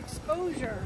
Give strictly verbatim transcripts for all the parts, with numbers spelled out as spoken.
Exposure.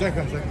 Second, second.